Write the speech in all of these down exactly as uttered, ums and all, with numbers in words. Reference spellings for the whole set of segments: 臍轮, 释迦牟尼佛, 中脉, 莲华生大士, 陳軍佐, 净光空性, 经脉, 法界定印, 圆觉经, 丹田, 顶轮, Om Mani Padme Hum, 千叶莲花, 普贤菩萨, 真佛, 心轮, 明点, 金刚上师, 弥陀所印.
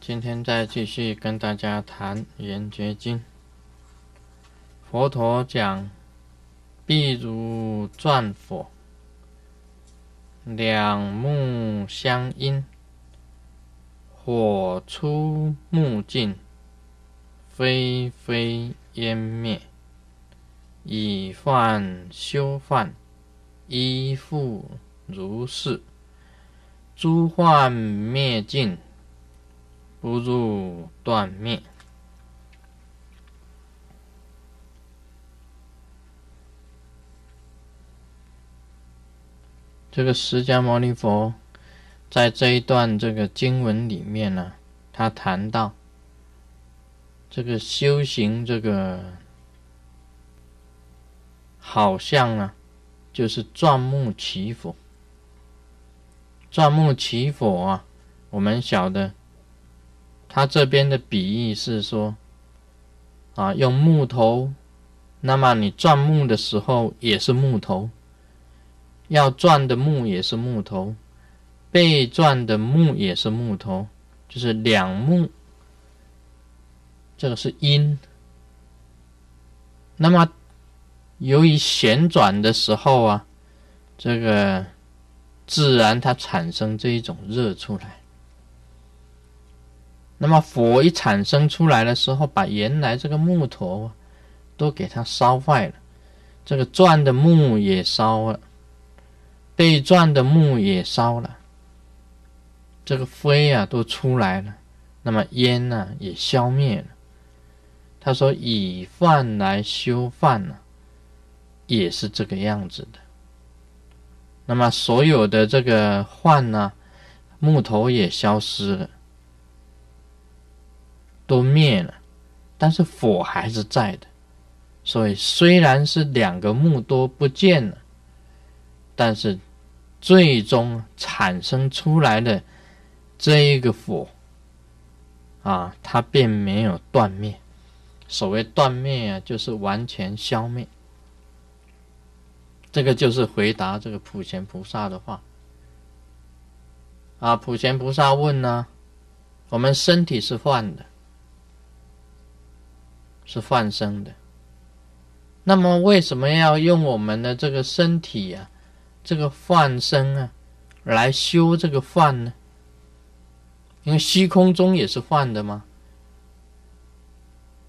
今天再继续跟大家谈《圆觉经》。佛陀讲：“譬如转火，两目相因，火出目尽，非非湮灭，以幻修幻，依复如是。诸幻灭尽，不入断灭。”这个释迦牟尼佛在这一段这个经文里面呢、啊，他谈到这个修行，这个好像呢、啊，就是转目起火。转目起火啊，我们晓得。他这边的比喻是说，啊，用木头，那么你转木的时候也是木头，要转的木也是木头，被转的木也是木头，就是两木，这个是因。那么由于旋转的时候啊，这个自然它产生这一种热出来。那么火一产生出来的时候，把原来这个木头都给它烧坏了，这个转的木也烧了，被转的木也烧了，这个灰啊都出来了，那么烟啊也消灭了。他说以饭来修饭呢、啊，也是这个样子的。那么所有的这个幻呢、啊，木头也消失了。都灭了，但是火还是在的，所以虽然是两个木都不见了，但是最终产生出来的这一个火啊，它并没有断灭。所谓断灭啊，就是完全消灭。这个就是回答这个普贤菩萨的话啊。普贤菩萨问呢、啊，我们身体是幻的，是幻生的，那么为什么要用我们的这个身体啊，这个幻生啊，来修这个幻呢？因为虚空中也是幻的嘛，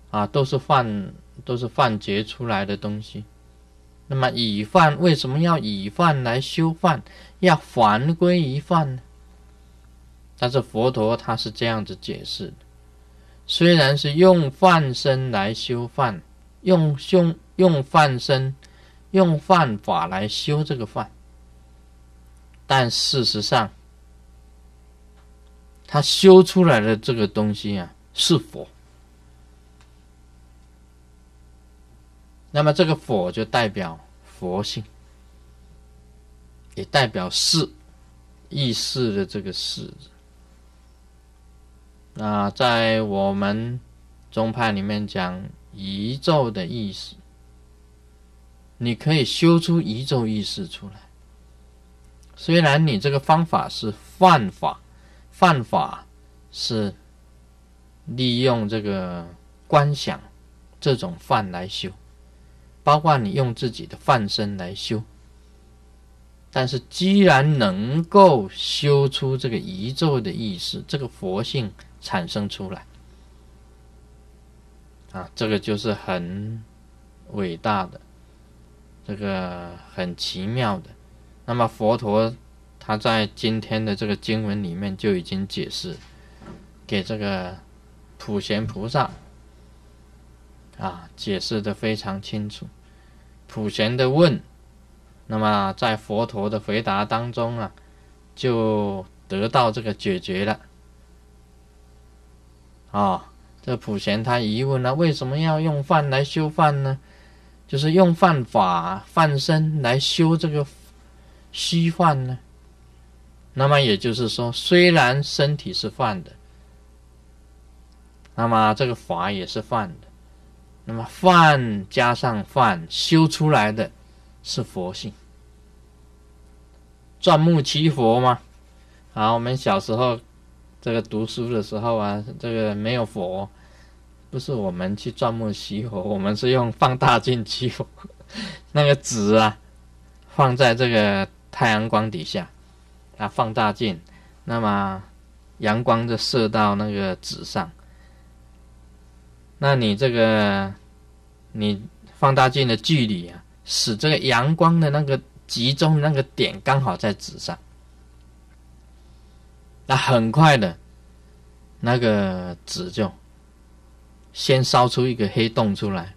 啊，都是幻，都是幻觉出来的东西。那么以幻，为什么要以幻来修幻，要还归于幻呢？但是佛陀他是这样子解释的。虽然是用梵身来修梵，用用用梵身，用梵法来修这个梵，但事实上，他修出来的这个东西啊是佛。那么这个佛就代表佛性，也代表事，意识的这个事。那在我们宗派里面讲宇宙的意识，你可以修出宇宙意识出来。虽然你这个方法是犯法，犯法是利用这个观想这种犯来修，包括你用自己的犯身来修，但是既然能够修出这个宇宙的意识，这个佛性产生出来啊，这个就是很伟大的，这个很奇妙的。那么佛陀他在今天的这个经文里面就已经解释给这个普贤菩萨啊，解释的非常清楚。普贤的问，那么在佛陀的回答当中啊，就得到这个解决了。啊、哦，这普贤他疑问呢、啊，为什么要用梵来修梵呢？就是用梵法、梵身来修这个虚幻呢。那么也就是说，虽然身体是梵的，那么这个法也是梵的，那么梵加上梵修出来的是佛性。转目起佛嘛，啊，我们小时候这个读书的时候啊，这个没有佛，不是我们去钻木取火，我们是用放大镜取火，那个纸啊放在这个太阳光底下啊，放大镜，那么阳光就射到那个纸上，那你这个你放大镜的距离啊，使这个阳光的那个集中那个点刚好在纸上，那很快的那个纸就先烧出一个黑洞出来，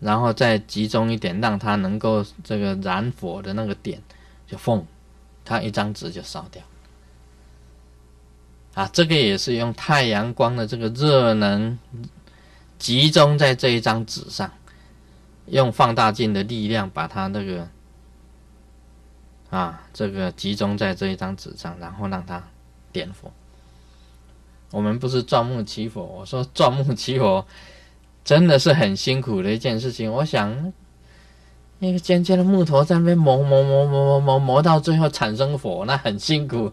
然后再集中一点，让它能够这个燃火的那个点就缝，它一张纸就烧掉啊。这个也是用太阳光的这个热能集中在这一张纸上，用放大镜的力量把它那个啊这个集中在这一张纸上，然后让它点火。我们不是钻木取火，我说钻木取火真的是很辛苦的一件事情。我想那个尖尖的木头在那边磨磨磨磨磨磨磨到最后产生火，那很辛苦。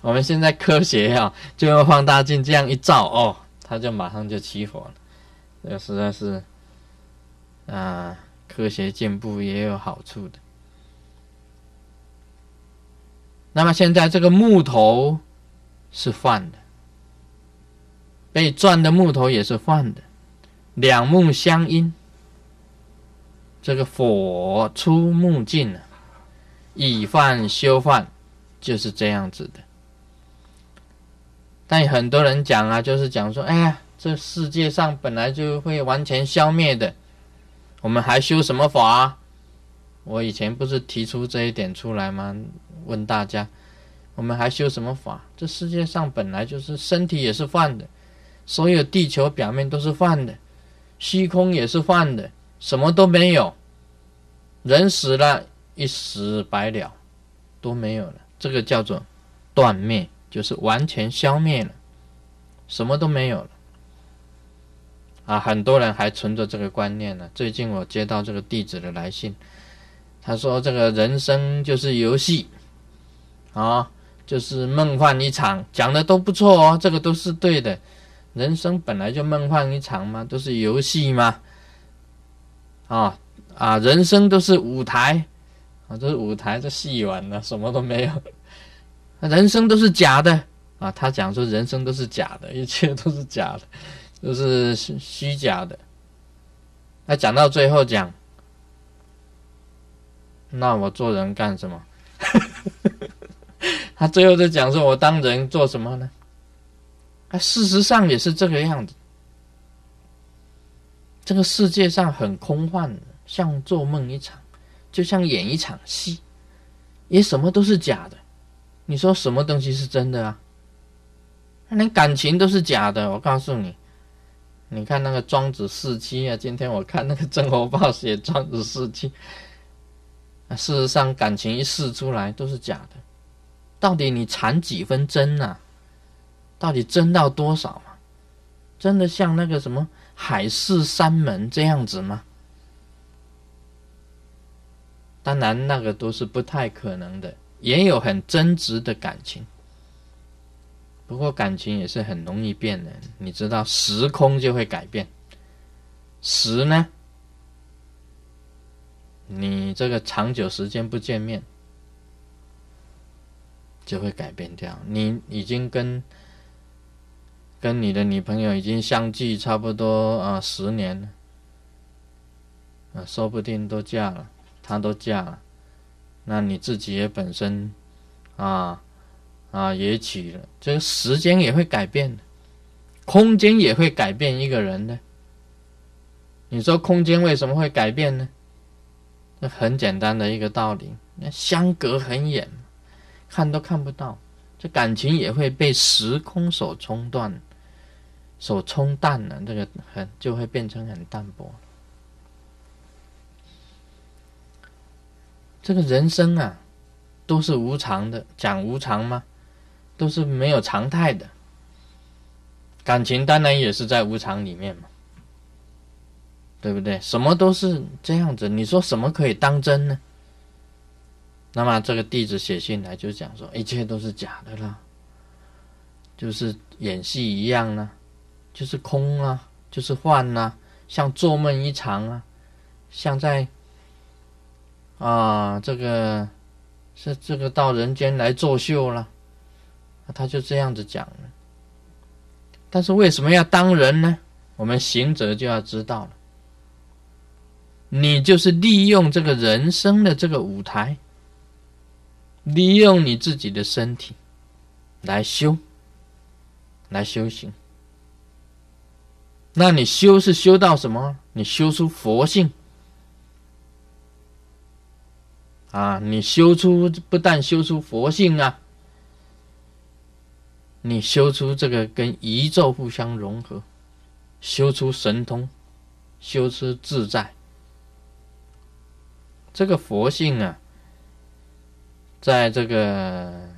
我们现在科学啊，就用放大镜这样一照哦，它就马上就起火了。这个实在是啊，科学进步也有好处的。那么现在这个木头是换的，被钻的木头也是换的。两木相因，这个火出木尽了，以犯修犯，就是这样子的。但很多人讲啊，就是讲说，哎呀，这世界上本来就会完全消灭的，我们还修什么法啊？我以前不是提出这一点出来吗？问大家，我们还修什么法？这世界上本来就是身体也是犯的，所有地球表面都是犯的。虚空也是幻的，什么都没有，人死了一死百了，都没有了，这个叫做断灭，就是完全消灭了，什么都没有了啊！很多人还存着这个观念呢、啊。最近我接到这个弟子的来信，他说这个人生就是游戏啊，就是梦幻一场，讲的都不错哦，这个都是对的。人生本来就梦幻一场嘛，都是游戏嘛，啊啊，人生都是舞台啊，都是舞台，这戏玩了，什么都没有，人生都是假的啊。他讲说人生都是假的，一切都是假的，都是虚假的。那讲到最后讲，那我做人干什么？他最后就讲说，我当人做什么呢？啊、事实上也是这个样子，这个世界上很空幻的，像做梦一场，就像演一场戏，也什么都是假的。你说什么东西是真的啊？连感情都是假的。我告诉你，你看那个庄子释期啊，今天我看那个郑侯豹写庄子释期、啊、事实上感情一试出来都是假的，到底你缠几分真啊？到底真到多少嘛？真的像那个什么海誓山盟这样子吗？当然那个都是不太可能的，也有很真挚的感情，不过感情也是很容易变的。你知道时空就会改变，时呢，你这个长久时间不见面就会改变掉，你已经跟跟你的女朋友已经相聚差不多啊、呃、十年了，啊、呃、说不定都嫁了，她都嫁了，那你自己也本身啊啊也娶了，这个时间也会改变的，空间也会改变一个人的。你说空间为什么会改变呢？这很简单的一个道理，那相隔很远，看都看不到，这感情也会被时空所冲断。手冲淡了，这个很就会变成很淡薄。这个人生啊，都是无常的，讲无常吗？都是没有常态的。感情当然也是在无常里面嘛，对不对？什么都是这样子，你说什么可以当真呢？那么这个弟子写信来就讲说，一切都是假的啦，就是演戏一样啊，就是空啊，就是幻啊，像做梦一场啊，像在啊这个是这个到人间来作秀了、啊，他就这样子讲了。但是为什么要当人呢？我们行者就要知道了，你就是利用这个人生的这个舞台，利用你自己的身体来修，来修行。那你修是修到什么？你修出佛性啊！你修出不但修出佛性啊，你修出这个跟宇宙互相融合，修出神通，修出自在。这个佛性啊，在这个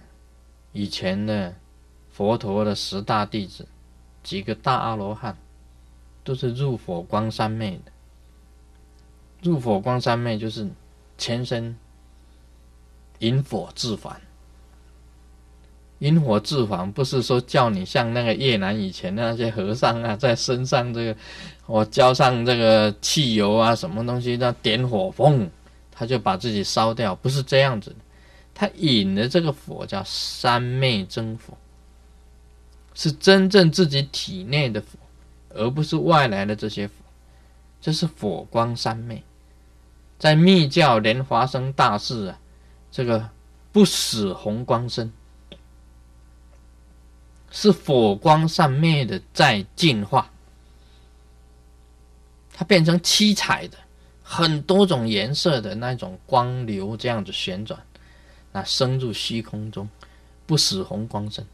以前的佛陀的十大弟子，几个大阿罗汉，都是入佛光三昧的。入佛光三昧就是前身引火自焚。引火自焚不是说叫你像那个越南以前的那些和尚啊，在身上这个我浇上这个汽油啊，什么东西，那点火风他就把自己烧掉，不是这样子的。他引的这个火叫三昧真火，是真正自己体内的火，而不是外来的这些火。这是火光三昧。在密教莲华生大士啊，这个不死红光身是火光三昧的再进化，它变成七彩的，很多种颜色的那种光流这样子旋转，那升入虚空中，不死红光身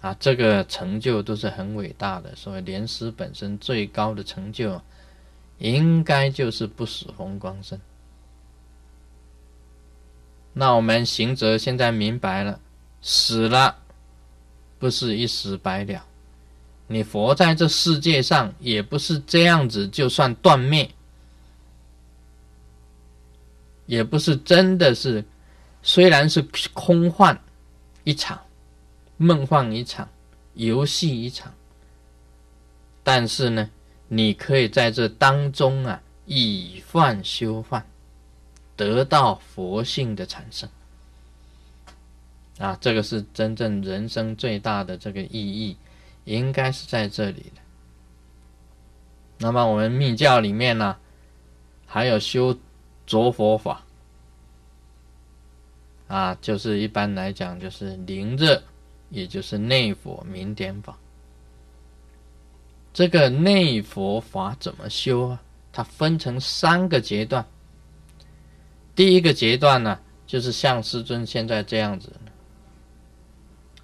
啊，这个成就都是很伟大的。所以莲师本身最高的成就，应该就是不死红光身。那我们行者现在明白了，死了不是一死百了，你佛在这世界上也不是这样子，就算断灭，也不是真的是，虽然是空幻一场，梦幻一场，游戏一场，但是呢，你可以在这当中啊，以幻修幻，得到佛性的产生啊，这个是真正人生最大的这个意义，应该是在这里的。那么我们密教里面呢、啊，还有修着佛法啊，就是一般来讲就是灵热，也就是内佛明点法。这个内佛法怎么修啊？它分成三个阶段。第一个阶段呢、啊，就是像师尊现在这样子。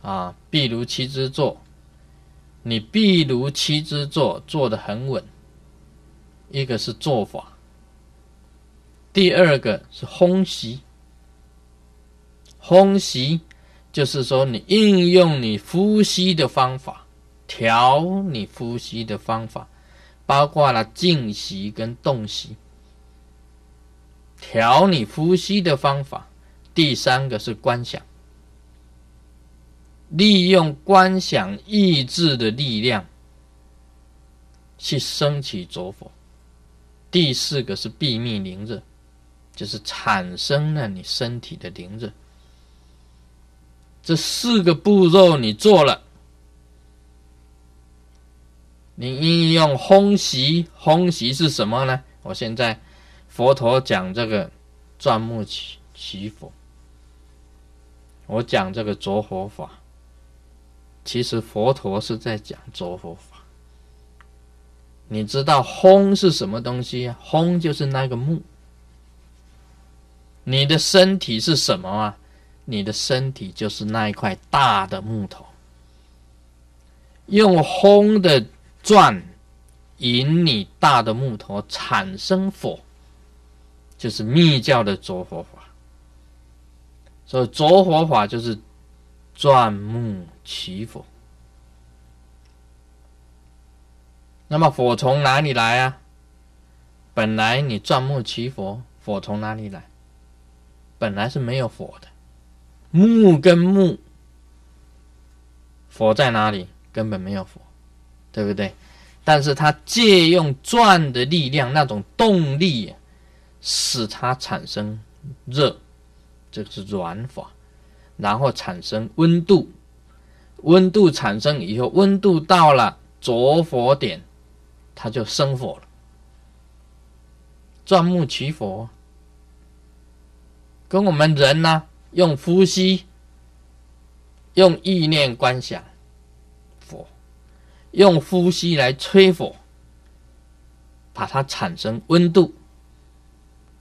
啊，譬如七支坐，你譬如七支坐坐得很稳，一个是坐法，第二个是烘习。烘习就是说你应用你呼吸的方法，调你呼吸的方法，包括了静习跟动习，调你呼吸的方法。第三个是观想。利用观想意志的力量去升起着佛。第四个是秘密灵热，就是产生了你身体的灵热。这四个步骤你做了，你应用烘习。烘习是什么呢？我现在佛陀讲这个转目起佛，我讲这个着佛法。其实佛陀是在讲着佛法。你知道烘是什么东西啊？烘就是那个木。你的身体是什么啊？你的身体就是那一块大的木头。用烘的转引你大的木头产生火，就是密教的着佛法。所以着佛法就是转目起火。那么火从哪里来啊？本来你转目起火，火从哪里来？本来是没有火的，木跟木佛在哪里？根本没有佛，对不对？但是他借用转的力量，那种动力，使它产生热，这个是转法，然后产生温度，温度产生以后，温度到了着火点，它就生火了，钻木取火，跟我们人呢、啊、用呼吸，用意念观想火，用呼吸来吹火，把它产生温度。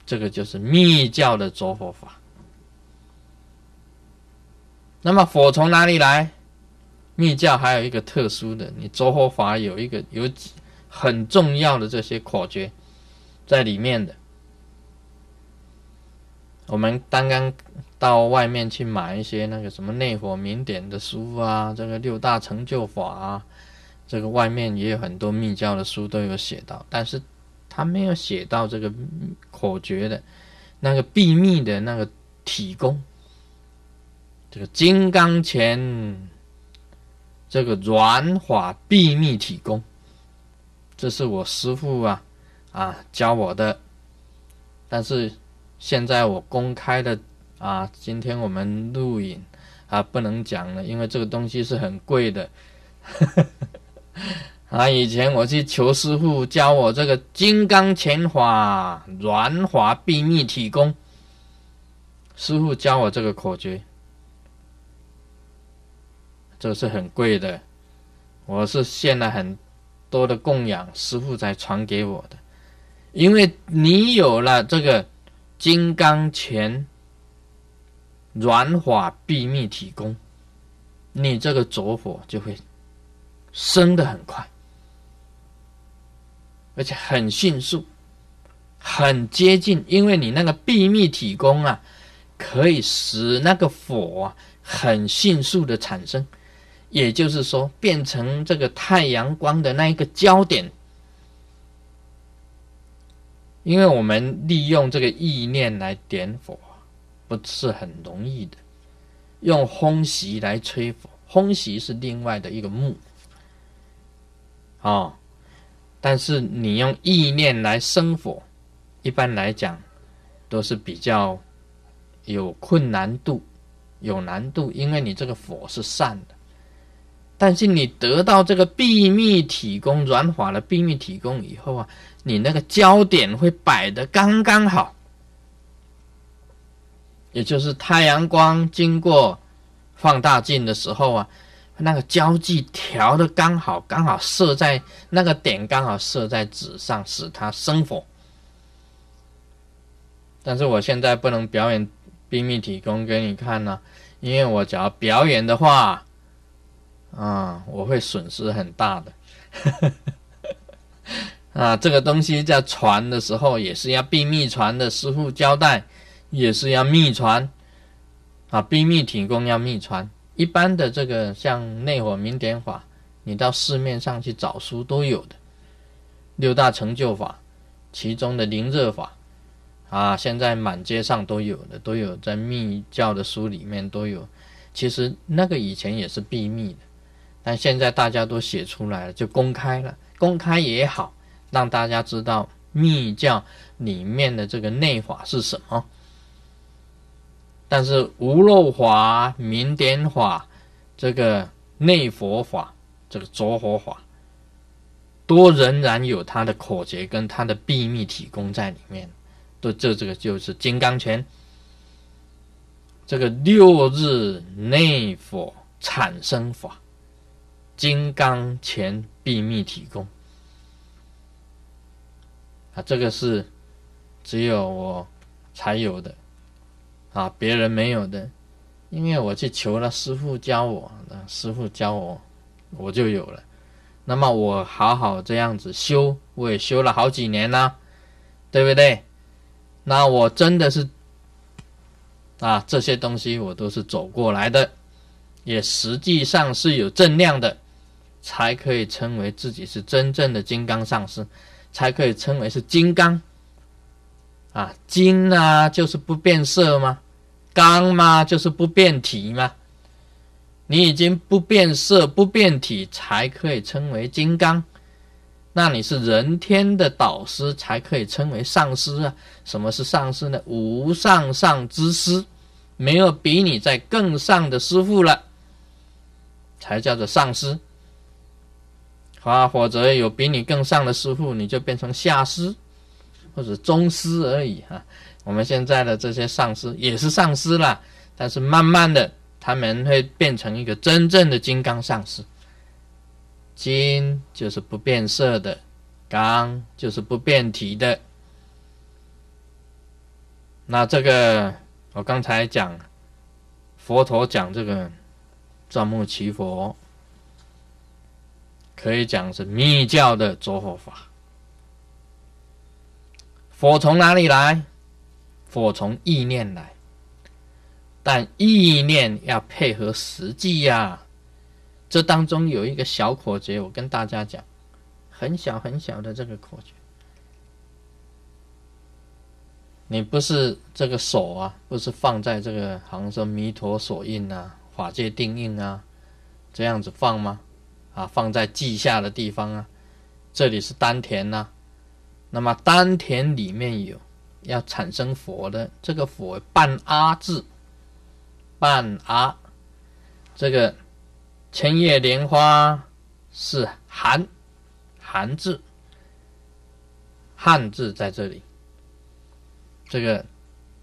这个就是密教的着火法。那么火从哪里来？密教还有一个特殊的，你着火法有一个有很重要的这些口诀在里面的。我们刚刚到外面去买一些那个什么内火明典的书啊，这个六大成就法啊，这个外面也有很多密教的书都有写到，但是他没有写到这个口诀的那个秘密的那个体功，这个金刚拳，这个软法秘密体功，这是我师父啊啊教我的。但是现在我公开的啊，今天我们录影啊不能讲了，因为这个东西是很贵的。啊！以前我去求师父教我这个金刚拳法、软法秘密体功，师父教我这个口诀，这是很贵的，我是献了很多的供养，师父才传给我的。因为你有了这个金刚拳、软法秘密体功，你这个着火就会升得很快。而且很迅速，很接近，因为你那个秘密体功啊，可以使那个火啊很迅速的产生，也就是说变成这个太阳光的那一个焦点。因为我们利用这个意念来点火不是很容易的，用烘习来吹火，烘习是另外的一个木哦，但是你用意念来生火，一般来讲都是比较有困难度，有难度，因为你这个火是善的。但是你得到这个秘密体功、软法的秘密体功以后啊，你那个焦点会摆得刚刚好，也就是太阳光经过放大镜的时候啊，那个焦距调的刚好，刚好射在那个点，刚好射在纸上，使它生火。但是我现在不能表演秘密体功给你看呢、啊，因为我只要表演的话，啊，我会损失很大的。啊，这个东西在传的时候也是要秘密传的，师父交代也是要秘传，啊，秘密体功要秘传。一般的这个像内火明典法，你到市面上去找书都有的。六大成就法，其中的凌热法啊，现在满街上都有的，都有在密教的书里面都有。其实那个以前也是秘密的，但现在大家都写出来了，就公开了。公开也好，让大家知道密教里面的这个内法是什么。但是无漏法、明典法、这个内佛法、这个着火法，都仍然有它的口诀跟它的秘密体功在里面。都这这个就是金刚拳，这个六日内火产生法，金刚拳秘密体功啊，这个是只有我才有的。啊，别人没有的，因为我去求了师父教我，师父教我，我就有了。那么我好好这样子修，我也修了好几年啦、啊，对不对？那我真的是啊，这些东西我都是走过来的，也实际上是有正量的，才可以称为自己是真正的金刚上师，才可以称为是金刚。啊，金啊就是不变色吗？刚嘛就是不变体吗？你已经不变色、不变体，才可以称为金刚。那你是人天的导师，才可以称为上师啊。什么是上师呢？无上上之师，没有比你在更上的师父了，才叫做上师。啊，否则有比你更上的师父，你就变成下师或者中师而已啊。我们现在的这些上师也是上师啦，但是慢慢的他们会变成一个真正的金刚上师。金就是不变色的，刚就是不变体的。那这个我刚才讲佛陀讲这个钻木取佛，可以讲是密教的着火法。佛从哪里来？佛从意念来，但意念要配合实际呀、啊。这当中有一个小口诀，我跟大家讲，很小很小的这个口诀。你不是这个手啊，不是放在这个好像说弥陀所印啊、法界定印啊这样子放吗？啊，放在记下的地方啊，这里是丹田啊。那么丹田里面有要产生佛的，这个佛半阿字，半阿这个。千叶莲花是寒，寒字，汉字在这里。这个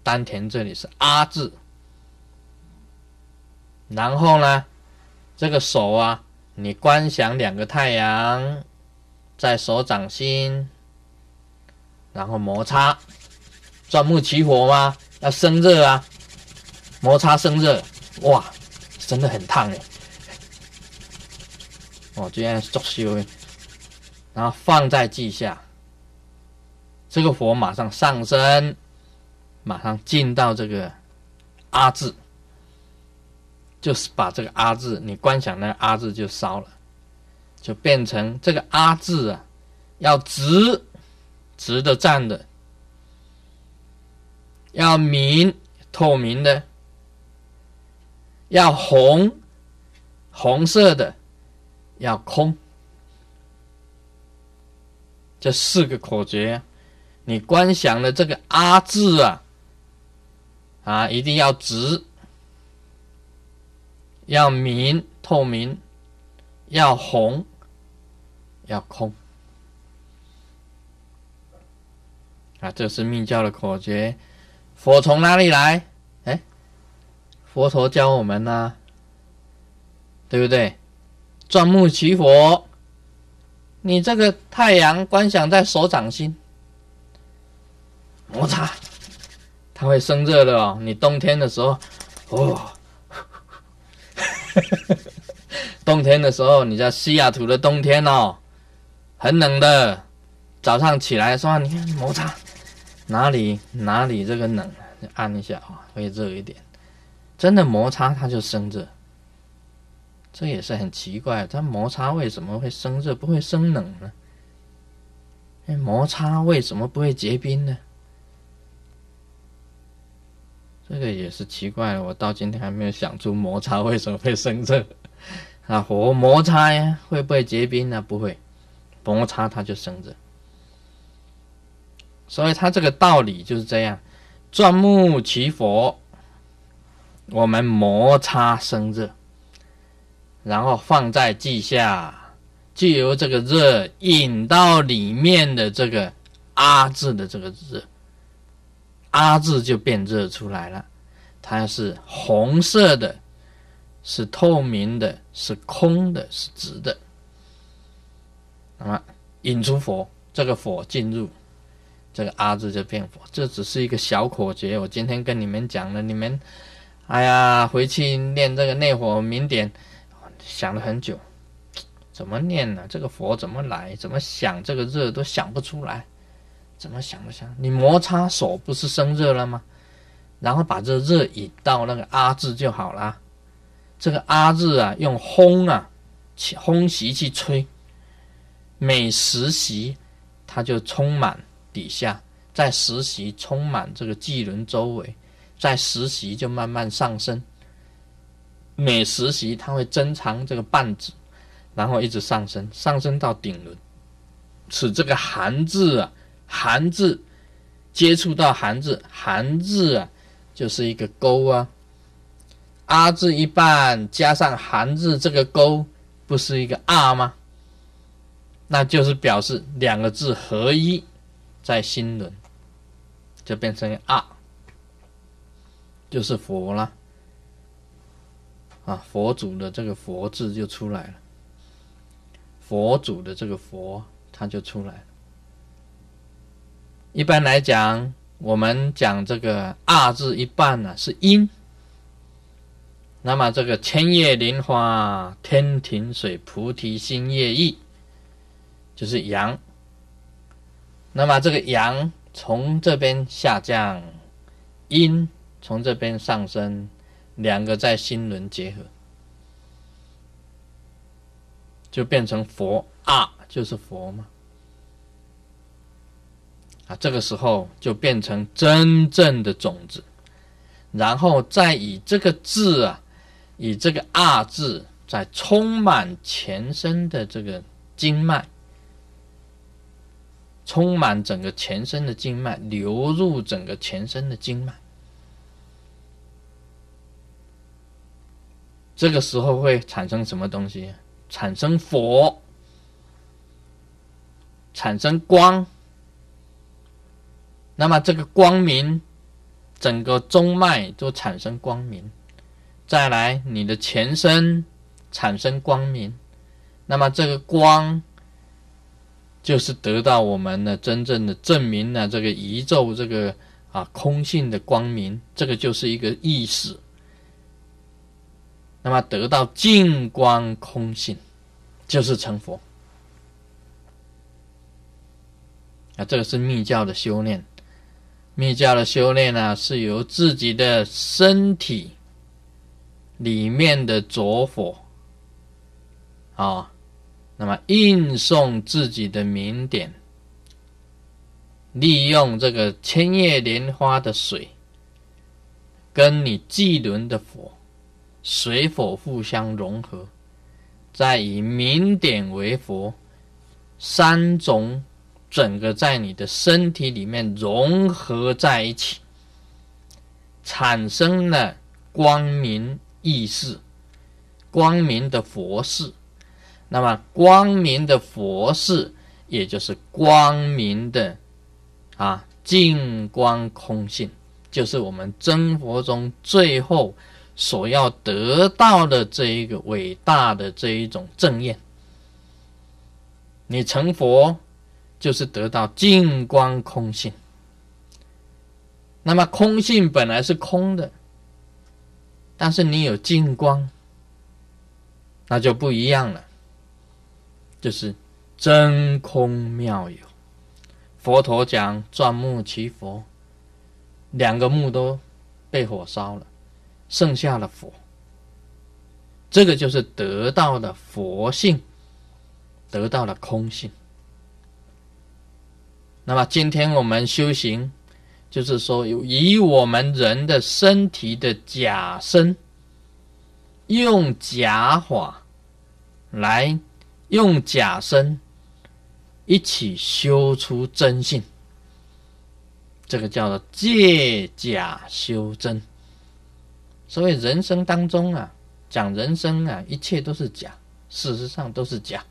丹田这里是阿字，然后呢，这个手啊，你观想两个太阳在手掌心，然后摩擦，钻木取火吗？要生热啊，摩擦生热，哇，真的很烫哎。哦，这样作修，然后放在记下，这个火马上上升，马上进到这个阿字，就是把这个阿字，你观想那个阿字就烧了，就变成这个阿字啊，要直直的站的，要明透明的，要红红色的。要空，这四个口诀、啊，你观想的这个阿字啊，啊，一定要直，要明透明，要红，要空，啊，这是密教的口诀。佛从哪里来？哎，佛陀教我们呢、啊，对不对？钻木取火，你这个太阳观想在手掌心，摩擦，它会生热的哦。你冬天的时候，哦，冬天的时候，你在西雅图的冬天哦，很冷的，早上起来说，你看摩擦，哪里哪里这个冷，按一下啊、哦，会热一点，真的摩擦它就生热。这也是很奇怪，它摩擦为什么会生热，不会生冷呢？摩擦为什么不会结冰呢？这个也是奇怪的，我到今天还没有想出摩擦为什么会生热啊！火摩擦呀，会不会结冰呢、啊？不会，摩擦它就生热。所以它这个道理就是这样：钻木取火，我们摩擦生热。然后放在记下，藉由这个热引到里面的这个阿字的这个热，阿字就变热出来了。它是红色的，是透明的，是空的，是直的。那么引出佛，这个佛进入这个阿字就变佛。这只是一个小口诀，我今天跟你们讲了，你们哎呀回去念这个内火明典。想了很久，怎么念呢、啊？这个佛怎么来？怎么想这个热都想不出来？怎么想不想？你摩擦手不是生热了吗？然后把这热引到那个阿字就好了。这个阿字啊，用烘啊，烘习去吹，每十习它就充满底下，在十习充满这个臍轮周围，在十习就慢慢上升。每十席它会增长这个半指，然后一直上升，上升到顶轮，使这个寒字啊，寒字接触到寒字，寒字啊就是一个勾啊，阿字一半加上寒字这个勾，不是一个啊吗？那就是表示两个字合一在心轮，就变成啊，就是佛啦。啊，佛祖的这个佛字就出来了，佛祖的这个佛它就出来了。一般来讲，我们讲这个啊字一半呢、啊、是阴，那么这个千叶莲花天庭水菩提心业意就是阳，那么这个阳从这边下降，阴从这边上升，两个在心轮结合，就变成佛啊，就是佛嘛。啊，这个时候就变成真正的种子，然后再以这个字啊，以这个啊字，再充满全身的这个经脉，充满整个全身的经脉，流入整个全身的经脉。这个时候会产生什么东西？产生佛，产生光。那么这个光明，整个中脉都产生光明。再来，你的全身产生光明。那么这个光，就是得到我们的真正的证明了、啊、这个宇宙这个啊空性的光明，这个就是一个意识。那么得到净光空性，就是成佛啊！这个是密教的修炼，密教的修炼呢、啊，是由自己的身体里面的着火啊，那么运送自己的明点，利用这个千叶莲花的水，跟你蓟轮的火。水火互相融合，再以明点为佛，三种整个在你的身体里面融合在一起，产生了光明意识，光明的佛识。那么光明的佛识，也就是光明的啊净光空性，就是我们真佛中最后所要得到的这一个伟大的这一种正验。你成佛就是得到净光空性。那么空性本来是空的，但是你有净光，那就不一样了，就是真空妙有。佛陀讲转木其佛，两个木都被火烧了，剩下了佛，这个就是得到了佛性，得到了空性。那么今天我们修行，就是说以我们人的身体的假身，用假法来用假身一起修出真性，这个叫做借假修真。所以人生当中啊，讲人生啊，一切都是假，事实上都是假。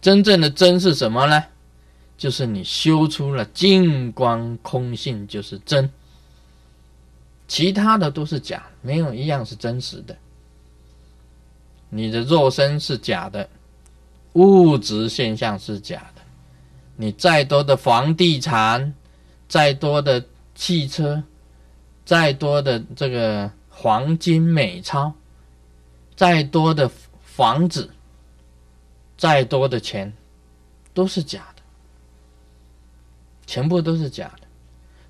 真正的真是什么呢？就是你修出了净光空性，就是真。其他的都是假，没有一样是真实的。你的肉身是假的，物质现象是假的，你再多的房地产，再多的汽车，再多的这个黄金美钞，再多的房子，再多的钱，都是假的，全部都是假的。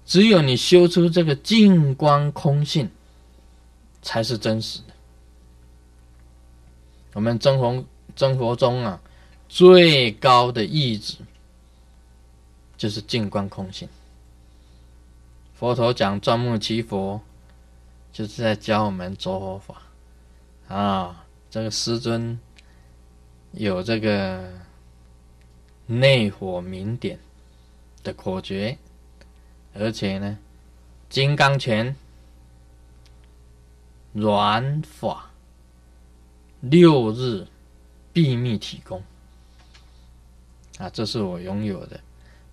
只有你修出这个净光空性，才是真实的。我们真佛真佛中啊，最高的意志就是净光空性。佛陀讲转木其佛，就是在教我们着火法啊。这个师尊有这个内火明点的口诀，而且呢，金刚拳、软法、六日秘密体功啊，这是我拥有的。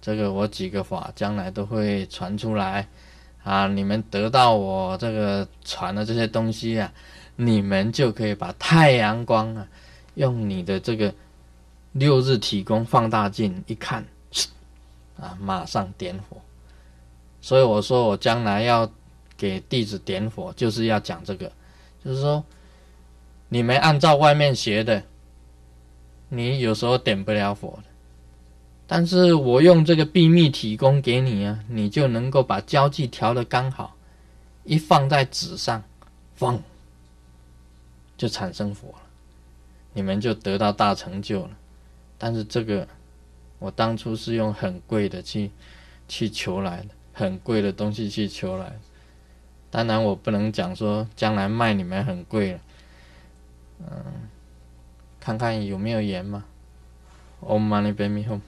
这个我几个法将来都会传出来啊！你们得到我这个传的这些东西啊，你们就可以把太阳光啊，用你的这个六日体功放大镜一看，啊，马上点火。所以我说我将来要给弟子点火，就是要讲这个，就是说你们按照外面学的，你有时候点不了火的。但是我用这个秘密提供给你啊，你就能够把焦距调得刚好，一放在纸上，放就产生火了，你们就得到大成就了。但是这个我当初是用很贵的去去求来的，很贵的东西去求来的。当然我不能讲说将来卖你们很贵了，嗯，看看有没有盐嘛。Om Mani Padme Hum。